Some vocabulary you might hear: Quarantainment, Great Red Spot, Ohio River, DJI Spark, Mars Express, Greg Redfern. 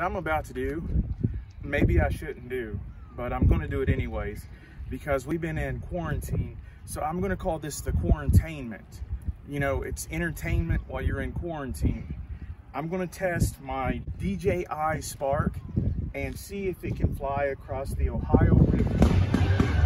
what I'm about to do, maybe I shouldn't do, but I'm gonna do it anyways because we've been in quarantine. So I'm gonna call this the quarantainment. You know, it's entertainment while you're in quarantine. I'm gonna test my DJI Spark and see if it can fly across the Ohio River.